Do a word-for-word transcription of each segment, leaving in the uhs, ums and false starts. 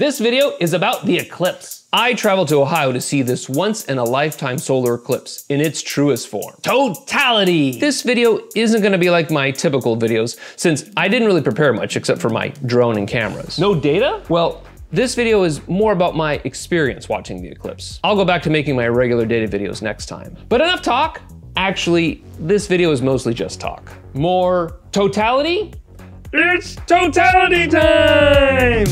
This video is about the eclipse. I traveled to Ohio to see this once-in-a-lifetime solar eclipse in its truest form. Totality! This video isn't gonna be like my typical videos, since I didn't really prepare much except for my drone and cameras. No data? Well, this video is more about my experience watching the eclipse. I'll go back to making my regular data videos next time. But enough talk. Actually, this video is mostly just talk. More totality? It's totality time!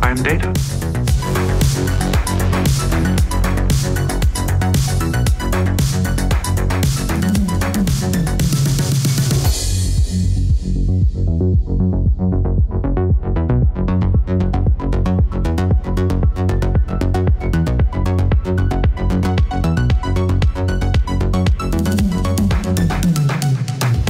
I'm Data.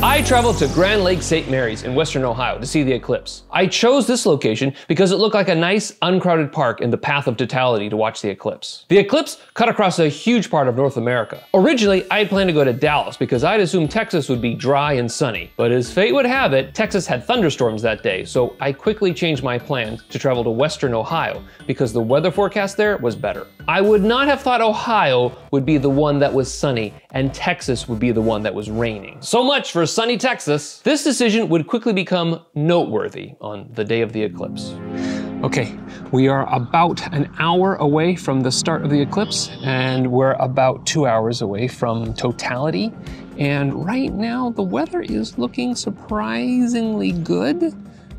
I traveled to Grand Lake Saint Mary's in Western Ohio to see the eclipse. I chose this location because it looked like a nice, uncrowded park in the path of totality to watch the eclipse. The eclipse cut across a huge part of North America. Originally, I had planned to go to Dallas because I'd assumed Texas would be dry and sunny. But as fate would have it, Texas had thunderstorms that day, so I quickly changed my plan to travel to Western Ohio because the weather forecast there was better. I would not have thought Ohio would be the one that was sunny and Texas would be the one that was raining. So much for sunny Texas. This decision would quickly become noteworthy on the day of the eclipse. Okay, we are about an hour away from the start of the eclipse, and we're about two hours away from totality. And right now, the weather is looking surprisingly good.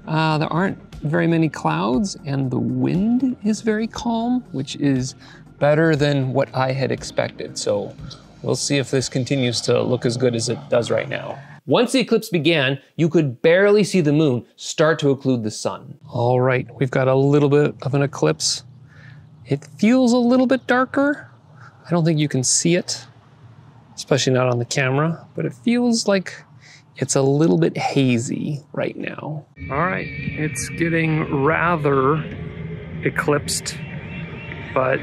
Uh, there aren't very many clouds, and the wind is very calm, which is better than what I had expected. So we'll see if this continues to look as good as it does right now. Once the eclipse began, you could barely see the moon start to occlude the sun. All right, we've got a little bit of an eclipse. It feels a little bit darker. I don't think you can see it, especially not on the camera, but it feels like it's a little bit hazy right now. All right, it's getting rather eclipsed, but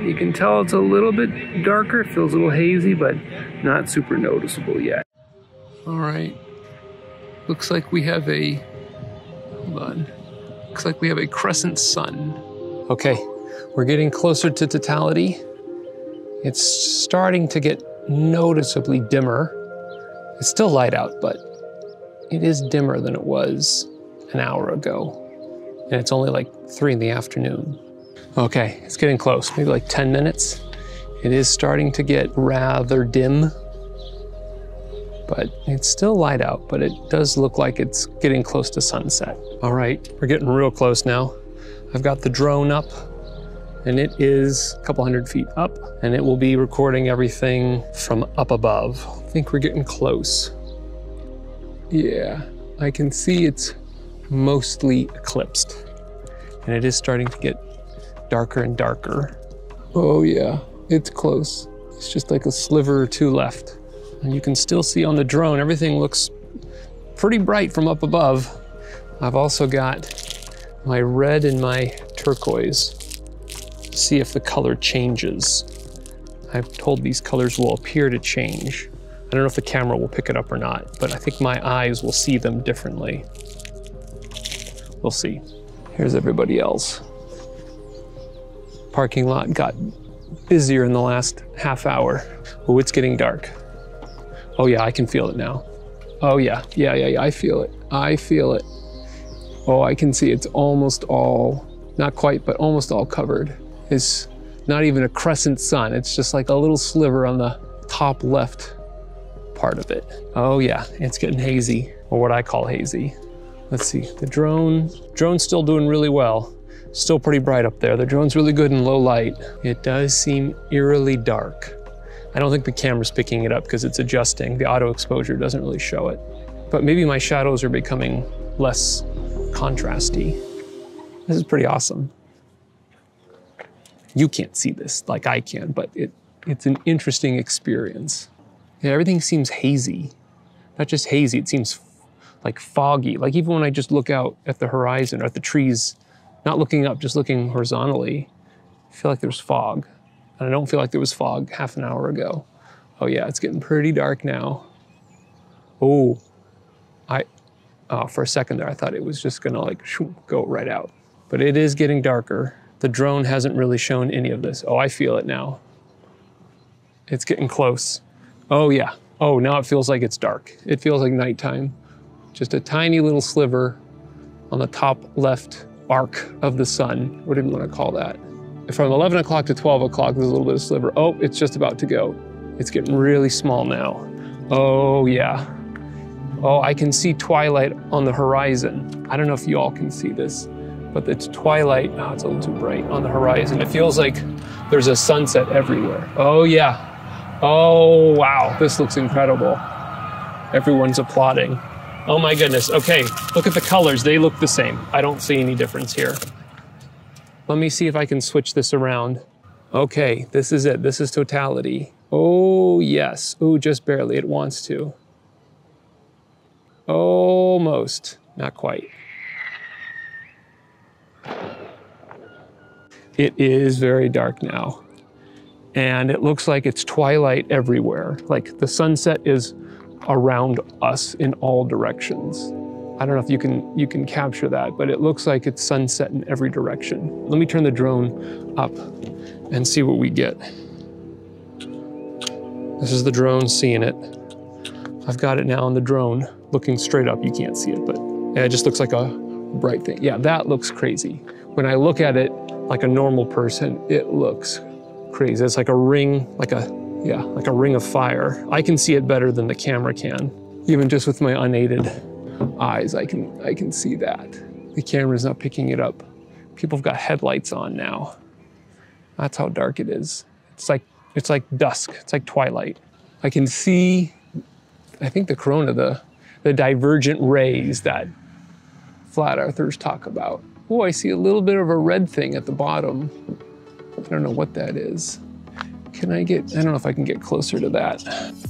you can tell it's a little bit darker. It feels a little hazy, but not super noticeable yet. All right, looks like we have a, hold on, looks like we have a crescent sun. Okay, we're getting closer to totality. It's starting to get noticeably dimmer. It's still light out, but it is dimmer than it was an hour ago. And it's only like three in the afternoon. Okay, it's getting close, maybe like ten minutes. It is starting to get rather dim, but it's still light out, but it does look like it's getting close to sunset. All right, we're getting real close now. I've got the drone up, and it is a couple hundred feet up, and it will be recording everything from up above. I think we're getting close. Yeah, I can see it's mostly eclipsed, and it is starting to get darker and darker. Oh yeah, it's close. It's just like a sliver or two left. And you can still see on the drone, everything looks pretty bright from up above. I've also got my red and my turquoise. See if the color changes. I've told these colors will appear to change. I don't know if the camera will pick it up or not, but I think my eyes will see them differently. We'll see. Here's everybody else. Parking lot got busier in the last half hour. Oh, it's getting dark. Oh yeah, I can feel it now. Oh yeah, yeah, yeah, yeah, I feel it. I feel it. Oh, I can see it's almost all, not quite, but almost all covered. It's not even a crescent sun. It's just like a little sliver on the top left part of it. Oh yeah, it's getting hazy, or what I call hazy. Let's see, the drone. Drone's still doing really well. Still pretty bright up there. The drone's really good in low light. It does seem eerily dark. I don't think the camera's picking it up because it's adjusting. The auto exposure doesn't really show it. But maybe my shadows are becoming less contrasty. This is pretty awesome. You can't see this like I can, but it, it's an interesting experience. Yeah, everything seems hazy. Not just hazy, it seems like foggy. Like even when I just look out at the horizon or at the trees, not looking up, just looking horizontally, I feel like there's fog. And I don't feel like there was fog half an hour ago. Oh yeah, it's getting pretty dark now. Oh, I, Uh, for a second there, I thought it was just gonna like shoo, go right out. But it is getting darker. The drone hasn't really shown any of this. Oh, I feel it now. It's getting close. Oh yeah. Oh, now it feels like it's dark. It feels like nighttime. Just a tiny little sliver on the top left arc of the sun. What do you want to call that? From eleven o'clock to twelve o'clock, there's a little bit of sliver. Oh, it's just about to go. It's getting really small now. Oh yeah. Oh, I can see twilight on the horizon. I don't know if you all can see this, but it's twilight. Oh, it's a little too bright on the horizon. It feels like there's a sunset everywhere. Oh yeah. Oh wow, this looks incredible. Everyone's applauding. Oh my goodness. Okay, look at the colors. They look the same. I don't see any difference here. Let me see if I can switch this around. Okay, this is it. This is totality. Oh yes. Ooh, just barely. It wants to. Almost. Not quite. It is very dark now. And it looks like it's twilight everywhere. Like the sunset is around us in all directions. I don't know if you can you can capture that, but it looks like it's sunset in every direction. Let me turn the drone up and see what we get. This is the drone seeing it. I've got it now on the drone, looking straight up. You can't see it, but yeah, it just looks like a bright thing. Yeah, that looks crazy. When I look at it like a normal person, it looks crazy. It's like a ring, like a, yeah, like a ring of fire. I can see it better than the camera can. Even just with my unaided eyes, I can, I can see that. The camera's not picking it up. People have got headlights on now. That's how dark it is. It's like, it's like dusk, it's like twilight. I can see, I think the corona, the, the divergent rays that flat earthers talk about. Oh, I see a little bit of a red thing at the bottom. I don't know what that is. Can I get, I don't know if I can get closer to that.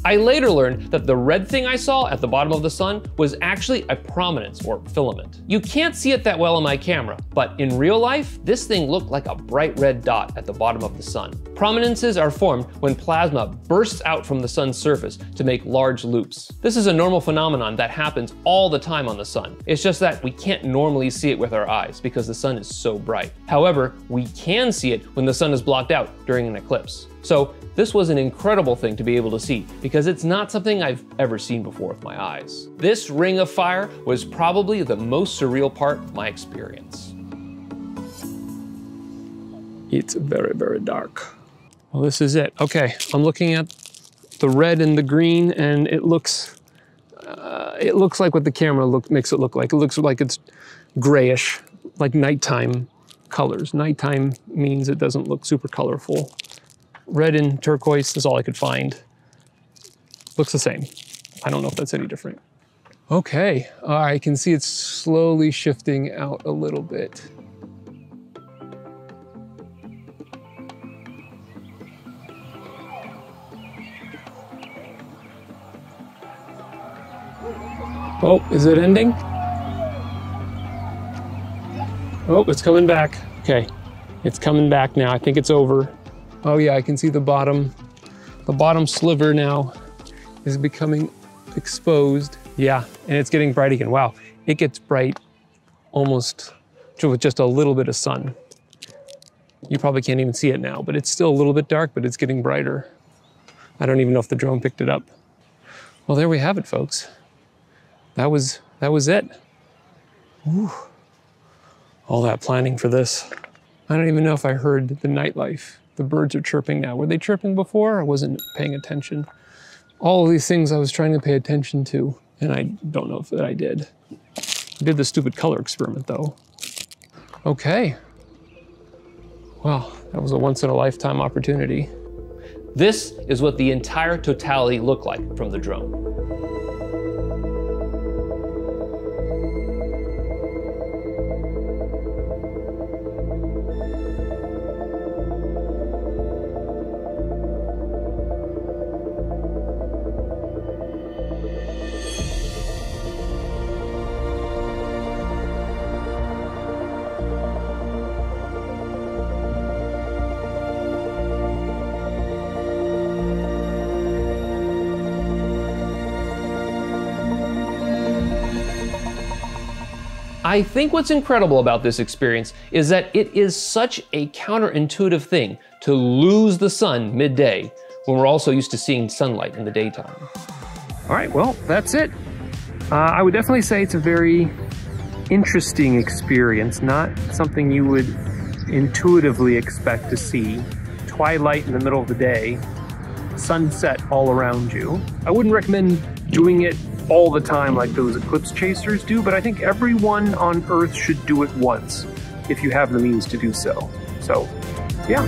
I later learned that the red thing I saw at the bottom of the sun was actually a prominence or filament. You can't see it that well on my camera, but in real life, this thing looked like a bright red dot at the bottom of the sun. Prominences are formed when plasma bursts out from the sun's surface to make large loops. This is a normal phenomenon that happens all the time on the sun. It's just that we can't normally see it with our eyes because the sun is so bright. However, we can see it when the sun is blocked out during an eclipse. So this was an incredible thing to be able to see because it's not something I've ever seen before with my eyes. This ring of fire was probably the most surreal part of my experience. It's very, very dark. Well, this is it. Okay, I'm looking at the red and the green, and it looks, uh, it looks like what the camera look, makes it look like. It looks like it's grayish, like nighttime colors. Nighttime means it doesn't look super colorful. Red and turquoise is all I could find. Looks the same. I don't know if that's any different. Okay, uh, I can see it's slowly shifting out a little bit. Oh, is it ending? Oh, it's coming back. Okay, it's coming back now. I think it's over. Oh yeah, I can see the bottom. The bottom sliver now is becoming exposed. Yeah, and it's getting bright again. Wow, it gets bright almost with just a little bit of sun. You probably can't even see it now, but it's still a little bit dark, but it's getting brighter. I don't even know if the drone picked it up. Well, there we have it, folks. That was, that was it. Ooh, all that planning for this. I don't even know if I heard the nightlife. The birds are chirping now. Were they chirping before? I wasn't paying attention. All of these things I was trying to pay attention to, and I don't know if that I did. I did the stupid color experiment though. Okay. Well, that was a once in a lifetime opportunity. This is what the entire totality looked like from the drone. I think what's incredible about this experience is that it is such a counterintuitive thing to lose the sun midday when we're also used to seeing sunlight in the daytime. All right, well, that's it. Uh, I would definitely say it's a very interesting experience, not something you would intuitively expect to see. Twilight in the middle of the day, sunset all around you. I wouldn't recommend doing it all the time like those eclipse chasers do, but I think everyone on Earth should do it once if you have the means to do so. So, yeah.